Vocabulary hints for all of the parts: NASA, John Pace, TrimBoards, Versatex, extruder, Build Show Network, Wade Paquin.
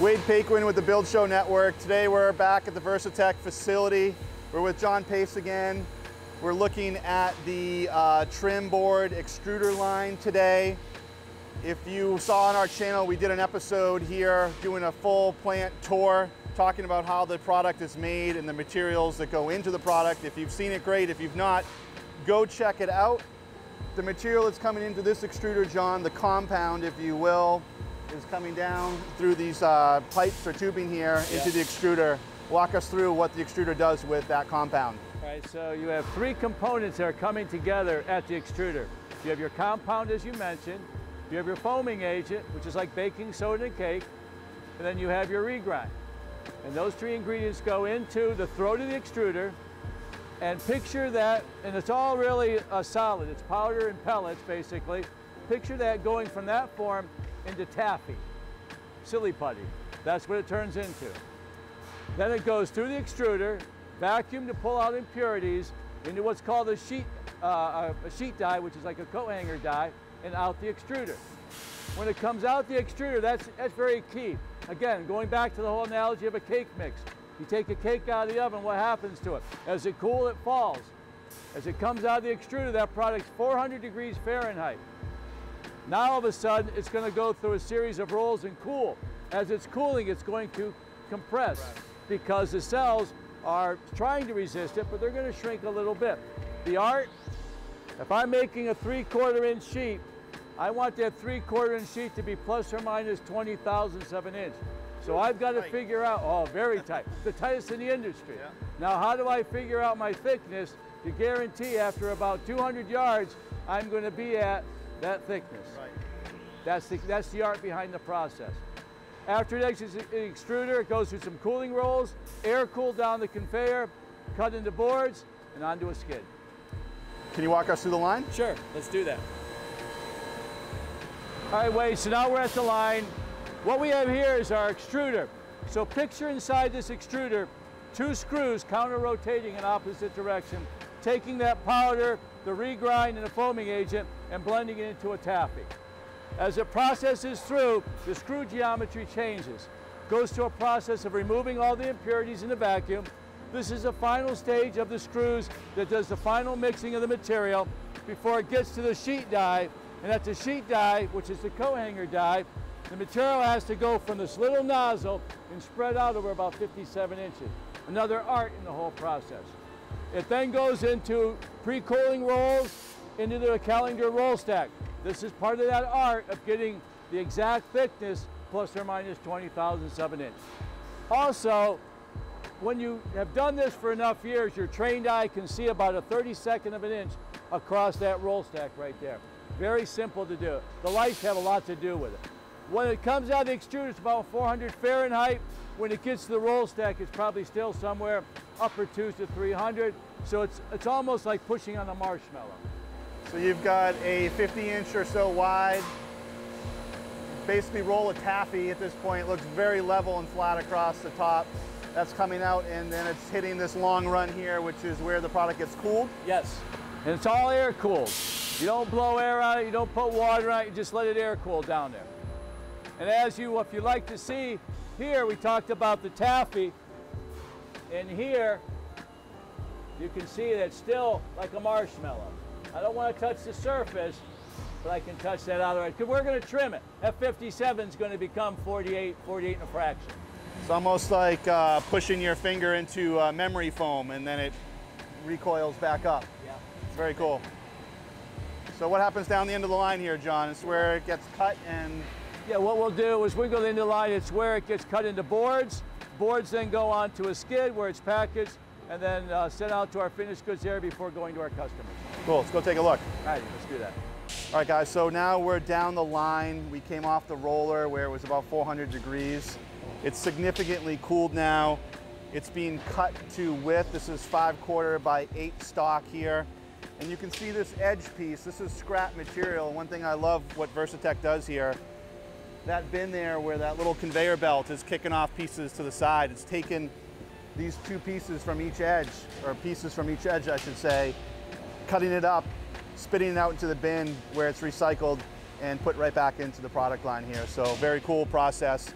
Wade Paquin with the Build Show Network. Today we're back at the Versatex facility. We're with John Pace again. We're looking at the trim board extruder line today. If you saw on our channel, we did an episode here doing a full plant tour, talking about how the product is made and the materials that go into the product. If you've seen it, great. If you've not, go check it out. The material that's coming into this extruder, John, the compound, if you will, is coming down through these pipes or tubing here into the extruder. Walk us through what the extruder does with that compound. All right, so you have three components that are coming together at the extruder. You have your compound, as you mentioned. You have your foaming agent, which is like baking soda and cake. And then you have your regrind. And those three ingredients go into the throat of the extruder. And picture that, and it's all really a solid. It's powder and pellets, basically. Picture that going from that form into taffy, silly putty. That's what it turns into. Then it goes through the extruder, vacuum to pull out impurities into what's called a sheet dye, which is like a coat hanger dye, and out the extruder. When it comes out the extruder, that's very key. Again, going back to the whole analogy of a cake mix. You take a cake out of the oven, what happens to it? As it cools, it falls. As it comes out of the extruder, that product's 400 degrees Fahrenheit. Now all of a sudden, it's going to go through a series of rolls and cool. As it's cooling, it's going to compress because the cells are trying to resist it, but they're going to shrink a little bit. The art, if I'm making a 3/4 inch sheet, I want that 3/4 inch sheet to be plus or minus 20 thousandths of an inch. So I've got to figure out, very tight, the tightest in the industry. Yeah. Now, how do I figure out my thickness to guarantee after about 200 yards, I'm going to be at that thickness? Right. That's the art behind the process. After it exits the extruder, it goes through some cooling rolls, air cooled down the conveyor, cut into boards, and onto a skid. Can you walk us through the line? Sure, let's do that. All right, Wade, so now we're at the line. What we have here is our extruder. So picture inside this extruder, two screws counter-rotating in opposite direction, taking that powder, the regrind, and the foaming agent, and blending it into a taffy. As it processes through, the screw geometry changes. Goes to a process of removing all the impurities in the vacuum. This is the final stage of the screws that does the final mixing of the material before it gets to the sheet dye. And at the sheet dye, which is the coat hanger dye, the material has to go from this little nozzle and spread out over about 57 inches. Another art in the whole process. It then goes into pre-cooling rolls, into the calendar roll stack. This is part of that art of getting the exact thickness plus or minus 20 thousandths of an inch. Also, when you have done this for enough years, your trained eye can see about a 32nd of an inch across that roll stack right there. Very simple to do. The lights have a lot to do with it. When it comes out of the extruder, it's about 400 Fahrenheit. When it gets to the roll stack, it's probably still somewhere upper 200 to 300. So it's almost like pushing on a marshmallow. So you've got a 50 inch or so wide, basically roll of taffy at this point. It looks very level and flat across the top. That's coming out and then it's hitting this long run here, which is where the product gets cooled. Yes, and it's all air cooled. You don't blow air out, you don't put water out, you just let it air cool down there. And as you, if you like to see, here we talked about the taffy, and here you can see that it's still like a marshmallow. I don't want to touch the surface, but I can touch that out of it. Because we're going to trim it. That 57 is going to become 48 and a fraction. It's almost like pushing your finger into memory foam, and then it recoils back up. Yeah. It's very cool. So what happens down the end of the line here, John? It's where it gets cut and... Yeah, what we'll do is we go into the line, it's where it gets cut into boards. Boards then go on to a skid where it's packaged and then sent out to our finished goods area before going to our customers. Cool, let's go take a look. All right, let's do that. All right, guys, so now we're down the line. We came off the roller where it was about 400 degrees. It's significantly cooled now. It's being cut to width. This is 5/4 by 8 stock here. And you can see this edge piece. This is scrap material. One thing I love what Versatex does here, that bin there where that little conveyor belt is kicking off pieces to the side. It's taken these two pieces from each edge, or pieces from each edge, I should say, cutting it up, spitting it out into the bin where it's recycled and put right back into the product line here. So very cool process.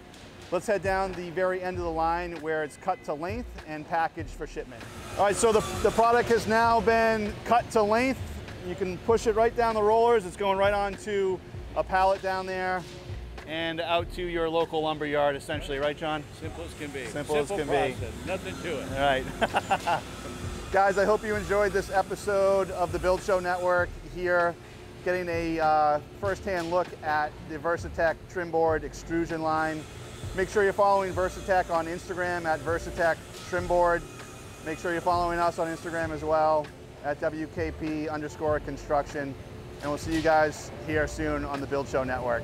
Let's head down the very end of the line where it's cut to length and packaged for shipment. All right, so the product has now been cut to length. You can push it right down the rollers. It's going right onto a pallet down there and out to your local lumber yard, essentially, right, John? Simple as can be. Simple as can be. Nothing to it. All right. Guys, I hope you enjoyed this episode of the Build Show Network here, getting a first-hand look at the Versatex trim board extrusion line. Make sure you're following Versatex on Instagram at Versatex TrimBoard. Make sure you're following us on Instagram as well at WKP_construction. And we'll see you guys here soon on the Build Show Network.